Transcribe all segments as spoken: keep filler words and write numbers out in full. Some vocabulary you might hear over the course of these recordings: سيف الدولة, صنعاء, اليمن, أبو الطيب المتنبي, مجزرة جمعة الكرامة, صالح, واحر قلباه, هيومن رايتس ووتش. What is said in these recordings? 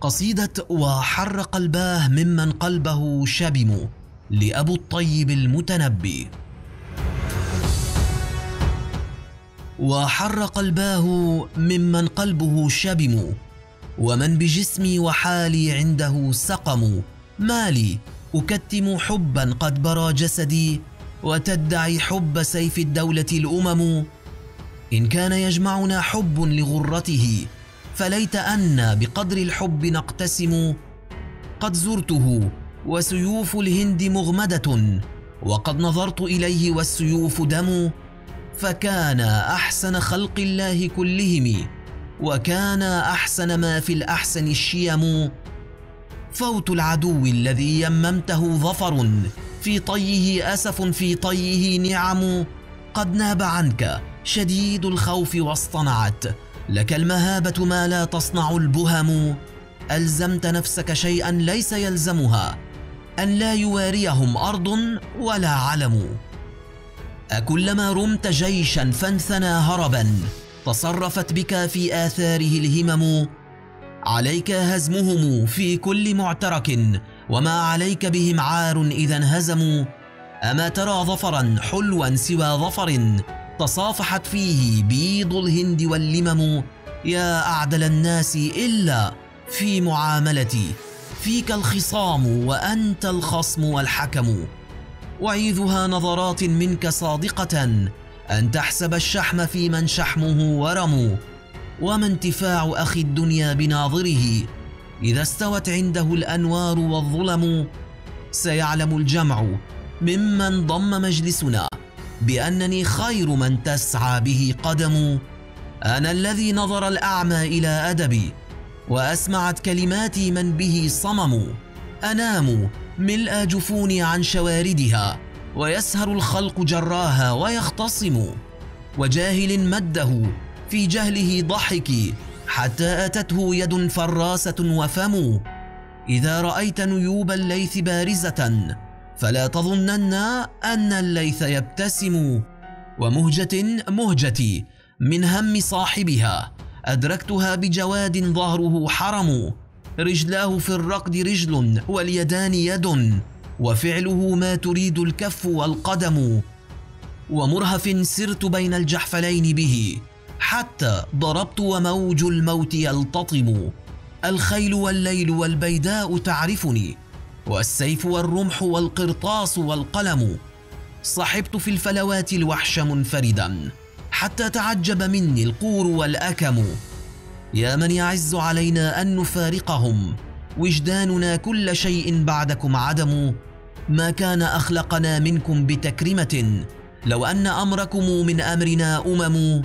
قصيدة وحر قلباه ممن قلبه شبم لأبو الطيب المتنبي. وحر قلباه ممن قلبه شبم، ومن بجسمي وحالي عنده سقم، مالي أكتم حبا قد برى جسدي، وتدعي حب سيف الدولة الأمم. إن كان يجمعنا حب لغرته، فليت أنا بقدر الحب نقتسم. قد زرته وسيوف الهند مغمدة، وقد نظرت إليه والسيوف دم. فكان أحسن خلق الله كلهم، وكان أحسن ما في الأحسن الشيم. فوت العدو الذي يممته ظفر، في طيه أسف في طيه نعم. قد ناب عنك شديد الخوف واصطنعت لك المهابة ما لا تصنع البهم. ألزمت نفسك شيئا ليس يلزمها، أن لا يواريهم أرض ولا علم. أكلما رمت جيشا فانثنى هربا، تصرفت بك في آثاره الهمم. عليك هزمهم في كل معترك، وما عليك بهم عار إذا انهزموا. أما ترى ظفرا حلوا سوى ظفر، تصافحت فيه بيض الهند واللمم. يا أعدل الناس إلا في معاملتي، فيك الخصام وأنت الخصم والحكم. وعيذها نظرات منك صادقة، أن تحسب الشحم في من شحمه ورم. وما انتفاع أخي الدنيا بناظره، إذا استوت عنده الأنوار والظلم. سيعلم الجمع ممن ضم مجلسنا، بأنني خير من تسعى به قدم. أنا الذي نظر الأعمى إلى أدبي، وأسمعت كلماتي من به صمم. أنام ملء جفوني عن شواردها، ويسهر الخلق جراها ويختصم. وجاهل مده في جهله ضحكي، حتى أتته يد فراسة وفم. إذا رأيت نيوب الليث بارزة، فلا تظنن أن الليث يبتسم. ومهجة مهجتي من هم صاحبها، أدركتها بجواد ظهره حرم. رجلاه في الرقد رجل واليدان يد، وفعله ما تريد الكف والقدم. ومرهف سرت بين الجحفلين به، حتى ضربت وموج الموت يلتطم. الخيل والليل والبيداء تعرفني، والسيف والرمح والقرطاس والقلم. صحبت في الفلوات الوحش منفردا، حتى تعجب مني القور والأكم. يا من يعز علينا أن نفارقهم، وجداننا كل شيء بعدكم عدم. ما كان أخلقنا منكم بتكرمة، لو أن أمركم من أمرنا أمم.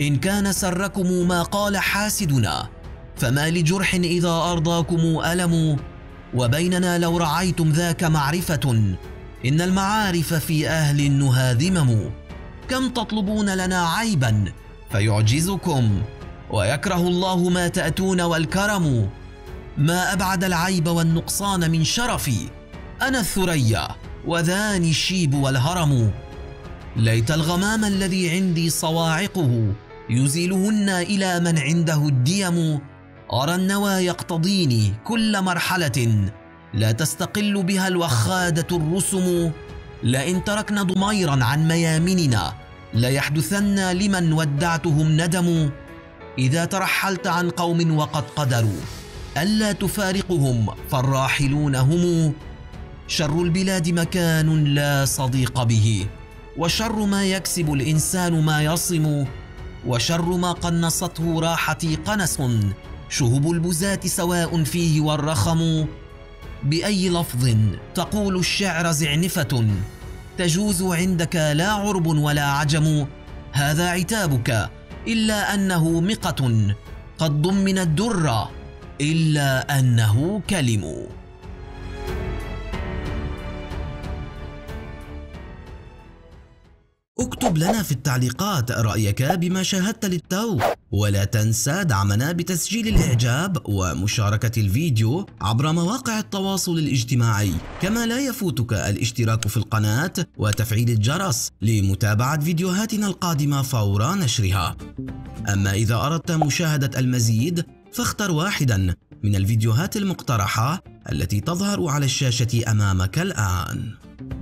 إن كان سركم ما قال حاسدنا، فما لجرح إذا أرضاكم ألم. وبيننا لو رعيتم ذاك معرفة، إن المعارف في أهل نهاذمم. كم تطلبون لنا عيبا فيعجزكم، ويكره الله ما تأتون والكرم. ما أبعد العيب والنقصان من شرفي، أنا الثريا وذاني الشيب والهرم. ليت الغمام الذي عندي صواعقه، يزيلهن إلى من عنده الديم. أرى النوى يقتضيني كل مرحلة، لا تستقل بها الوخادة الرسم. لئن تركنا ضميرا عن ميامننا، ليحدثن لمن ودعتهم ندم. إذا ترحلت عن قوم وقد قدروا، ألا تفارقهم فالراحلون هم. شر البلاد مكان لا صديق به، وشر ما يكسب الإنسان ما يصم. وشر ما قنصته راحتي قنس، شهب البزاة سواء فيه والرخم. بأي لفظ تقول الشعر زعنفة، تجوز عندك لا عرب ولا عجم. هذا عتابك إلا أنه مقة، قد ضمن الدر إلا أنه كلم. اكتب لنا في التعليقات رأيك بما شاهدت للتو، ولا تنسى دعمنا بتسجيل الإعجاب ومشاركة الفيديو عبر مواقع التواصل الاجتماعي. كما لا يفوتك الاشتراك في القناة وتفعيل الجرس لمتابعة فيديوهاتنا القادمة فور نشرها. أما إذا أردت مشاهدة المزيد فاختر واحدا من الفيديوهات المقترحة التي تظهر على الشاشة أمامك الآن.